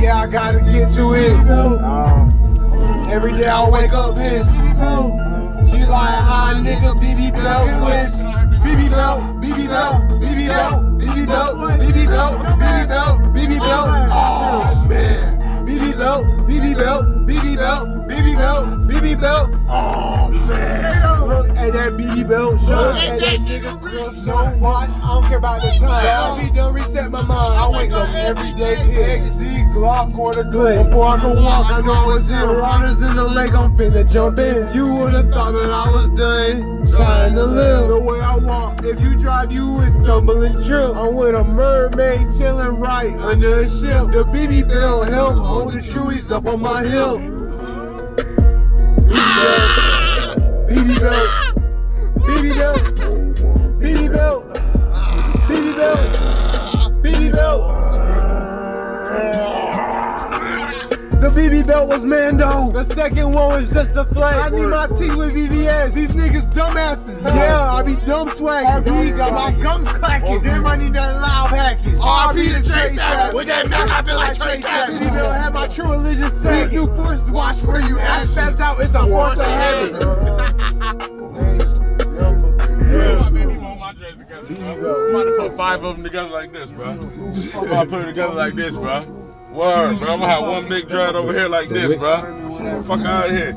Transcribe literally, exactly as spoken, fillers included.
yeah, I gotta get you in. Uh, Every day I wake up pissed. She like, hi nigga, B B belt, twist. B B belt, B B belt, B B belt, B B belt, B B belt, B B belt, B B belt. Oh man, B B belt, B B belt, B B belt, B B belt, B B belt. Oh man, look at that B B belt. Look at that nigga wrist. Don't watch, I don't care about the time. B B don't reset my mind. I wake up every day, P X D, Glock or the Glade. Before I can walk, I know it's in. Runners in the lake, I'm finna jump in. You would've thought that I was done trying to live the way I walk. If you drive, you would stumble and trip. I'm with a mermaid chilling right under a ship. The B B bell help hold the shoeies up on my hip. B B belt, B B belt, B B belt, B B belt, B B belt. The B B belt was Mando. The second one was just a flag. I need my teeth with V V S. These niggas dumbasses. Yeah, I be dumb swag. R P got my gums clacking. Damn, I need that loud package. R P to Trace Savage. With that back, I feel like Trace Savage. B B belt had my true religion sack. New forces, watch where you at. Fast out, it's a force of hate. I'm about to put five of them together like this, bro. I'm about to put them together like this, bro. Word, bro. I'm gonna have one big dread over here like this, bro. Fuck out of here.